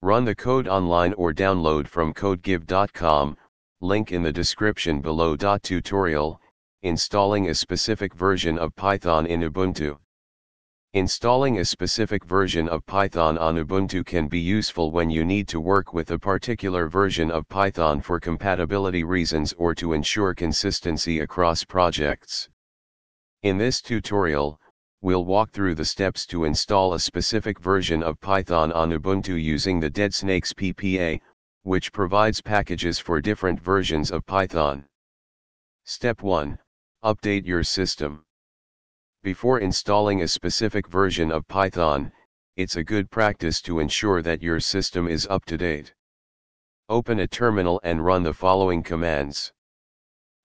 Run the code online or download from codegive.com, link in the description below. Tutorial, installing a specific version of Python in Ubuntu. Installing a specific version of Python on Ubuntu can be useful when you need to work with a particular version of Python for compatibility reasons or to ensure consistency across projects. In this tutorial, we'll walk through the steps to install a specific version of Python on Ubuntu using the DeadSnakes PPA, which provides packages for different versions of Python. Step 1. Update your system. Before installing a specific version of Python, it's a good practice to ensure that your system is up to date. Open a terminal and run the following commands.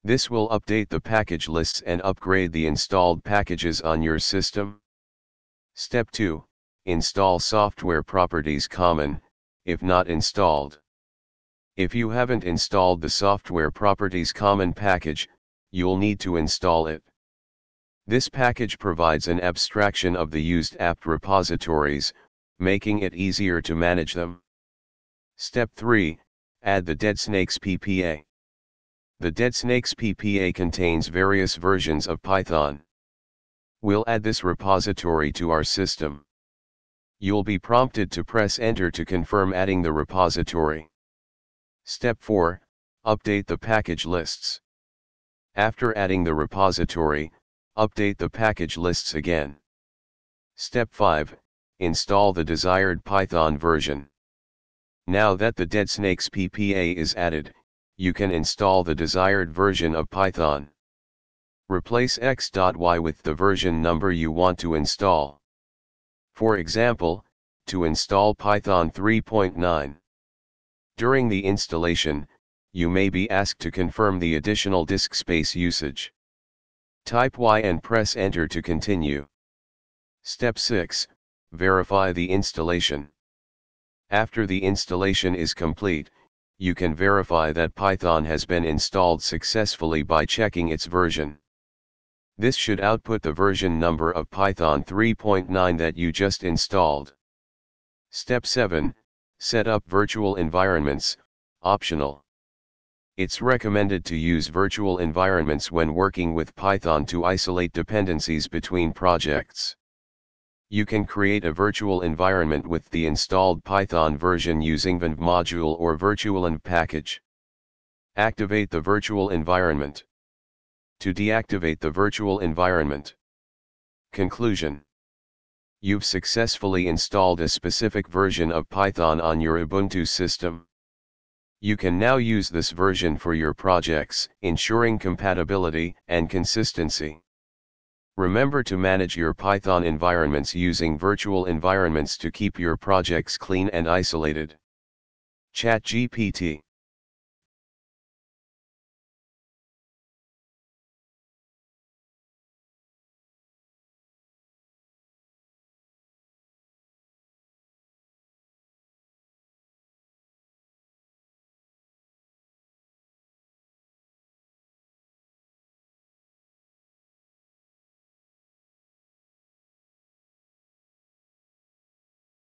This will update the package lists and upgrade the installed packages on your system. Step 2. Install software-properties-common, if not installed. If you haven't installed the software-properties-common package, you'll need to install it. This package provides an abstraction of the used apt repositories, making it easier to manage them. Step 3. Add the DeadSnakes PPA. The DeadSnakes PPA contains various versions of Python. We'll add this repository to our system. You'll be prompted to press enter to confirm adding the repository. Step 4. Update the package lists. After adding the repository, update the package lists again. Step 5. Install the desired Python version. Now that the DeadSnakes PPA is added, you can install the desired version of Python. Replace x.y with the version number you want to install. For example, to install Python 3.9. During the installation, you may be asked to confirm the additional disk space usage. Type Y and press enter to continue. Step 6. Verify the installation. After the installation is complete, you can verify that Python has been installed successfully by checking its version. This should output the version number of Python 3.9 that you just installed. Step 7. Set up virtual environments, optional. It's recommended to use virtual environments when working with Python to isolate dependencies between projects. You can create a virtual environment with the installed Python version using venv module or virtualenv package. Activate the virtual environment. To deactivate the virtual environment. Conclusion. You've successfully installed a specific version of Python on your Ubuntu system. You can now use this version for your projects, ensuring compatibility and consistency. Remember to manage your Python environments using virtual environments to keep your projects clean and isolated. ChatGPT